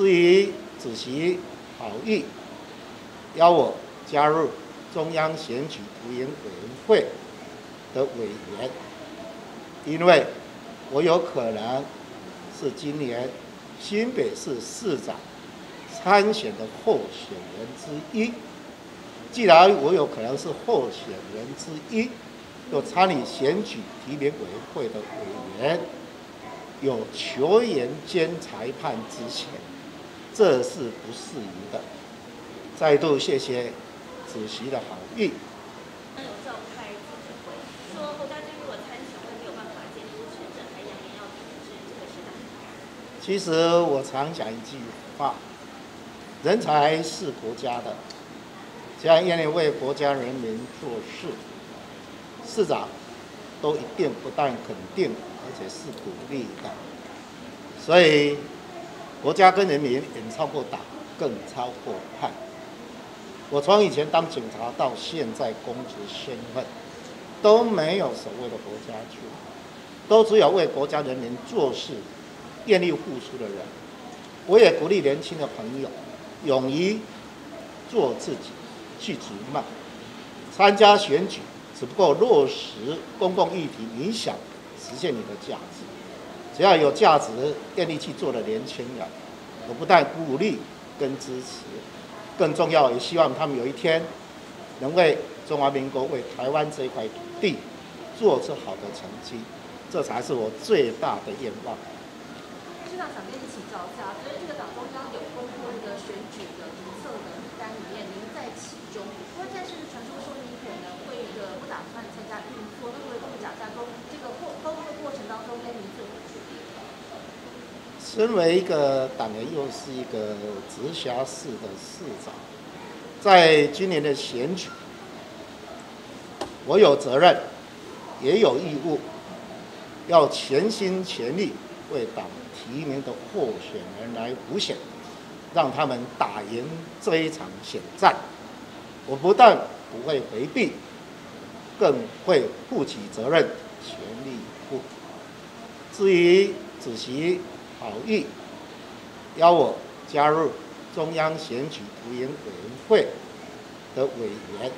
至于主席好意邀我加入中央选举督研委员会的委员，因为我有可能是今年新北市市长参选的候选人之一。既然我有可能是候选人之一，又参与选举提名委员会的委员，有球员兼裁判之嫌，这是不适宜的。再度谢谢主席的好意。 其实我常讲一句话：人才是国家的，只要愿意为国家人民做事，市长都一定不但肯定，而且是鼓励的。所以，国家跟人民远超过党，更超过派。我从以前当警察到现在公职身份，都没有所谓的国家主义，都只有为国家人民做事。 愿意付出的人，我也鼓励年轻的朋友，勇于做自己，去逐梦。参加选举，只不过落实公共议题，你想实现你的价值。只要有价值、愿意去做的年轻人，我不但鼓励跟支持，更重要也希望他们有一天能为中华民国、为台湾这一块土地做出好的成绩，这才是我最大的愿望。 想跟你请教一下，所以这个党中央有公布一个选举的名册的名单里面，您在其中。不过，但是传出说您可能会一个不打算参加运作，那会不会讲在这个公布的过程当中跟您做不处理？身为一个党员，又是一个直辖市的市长，在今年的选举，我有责任，也有义务，要全心全力为党。 提名的候选人来补选，让他们打赢这一场选战。我不但不会回避，更会负起责任，全力以赴。至于主席好意邀我加入中央选举督研委员会的委员，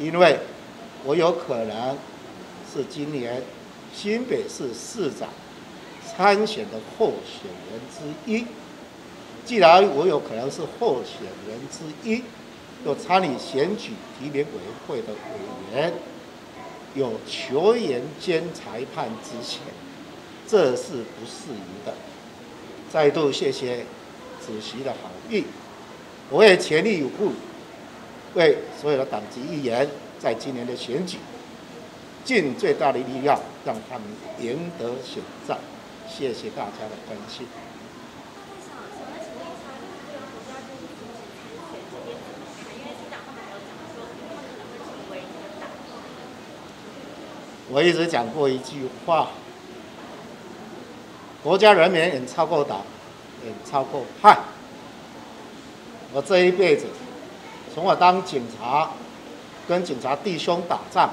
因为我有可能是今年新北市市长。 参选的候选人之一，既然我有可能是候选人之一，又参与选举提名委员会的委员，有球员兼裁判之嫌，这是不适宜的。再度谢谢主席的好意，我会全力以赴，为所有的党籍议员在今年的选举尽最大的力量，让他们赢得选战。 谢谢大家的关心。我一直讲过一句话：国家人民远超过党，远超过派。我这一辈子，从我当警察，跟警察弟兄打仗，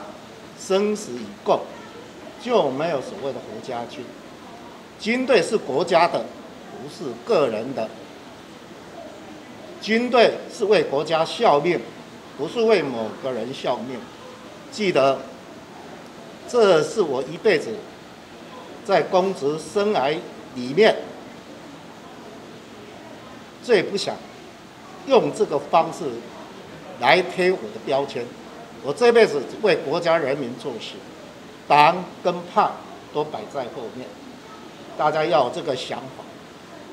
生死与共，就没有所谓的国家军。 军队是国家的，不是个人的。军队是为国家效命，不是为某个人效命。记得，这是我一辈子在公职生涯里面最不想用这个方式来贴我的标签。我这辈子为国家人民做事，党跟派都摆在后面。 大家要有这个想法，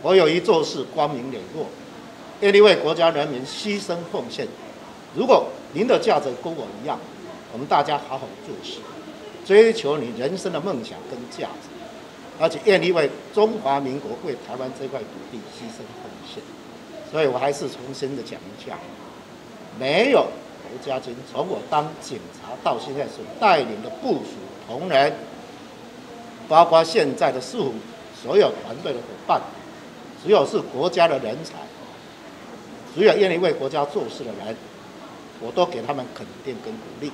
我有一做事光明磊落，愿意为国家人民牺牲奉献。如果您的价值跟我一样，我们大家好好做事，追求你人生的梦想跟价值，而且愿意为中华民国、为台湾这块土地牺牲奉献。所以我还是重新的讲一下，没有国家军，从我当警察到现在所带领的部署同仁，包括现在的市府。 所有团队的伙伴，只有是国家的人才，只有愿意为国家做事的人，我都给他们肯定跟鼓励。